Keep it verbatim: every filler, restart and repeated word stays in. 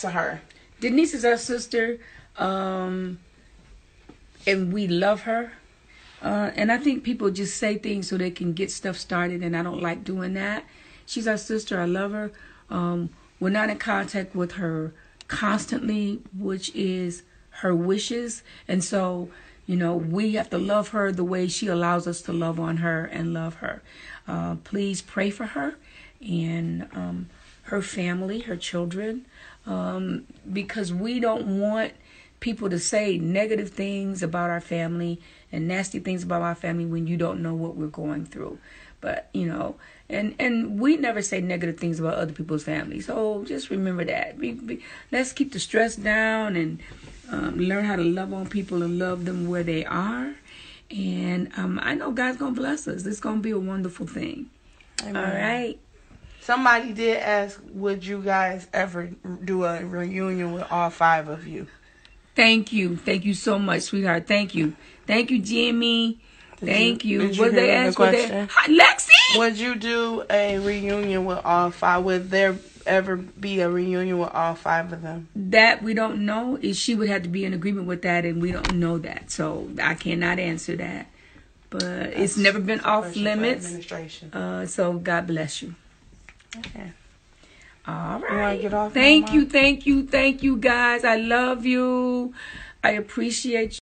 to her. Denise is our sister, um, and we love her. Uh, and I think people just say things so they can get stuff started, and I don't like doing that. She's our sister. I love her. Um, we're not in contact with her constantly, which is her wishes. And so, you know, we have to love her the way she allows us to love on her and love her. Uh, please pray for her and um, her family, her children, um, because we don't want people to say negative things about our family and nasty things about our family when you don't know what we're going through. But, you know, and, and we never say negative things about other people's families. So just remember that. We, we, let's keep the stress down and um, learn how to love on people and love them where they are. And um, I know God's going to bless us. It's going to be a wonderful thing. Amen. All right. Somebody did ask, would you guys ever do a reunion with all five of you? Thank you. Thank you so much, sweetheart. Thank you. Thank you, Jimmy. Did Thank you. you. Did you they ask the they... Hi, Lexi? Would you do a reunion with all five? Would there ever be a reunion with all five of them? That we don't know. She would have to be in agreement with that, and we don't know that. So I cannot answer that. But That's it's never been off limits. Uh, so God bless you. Okay. All right. Get off thank you, thank you, thank you, guys. I love you. I appreciate you.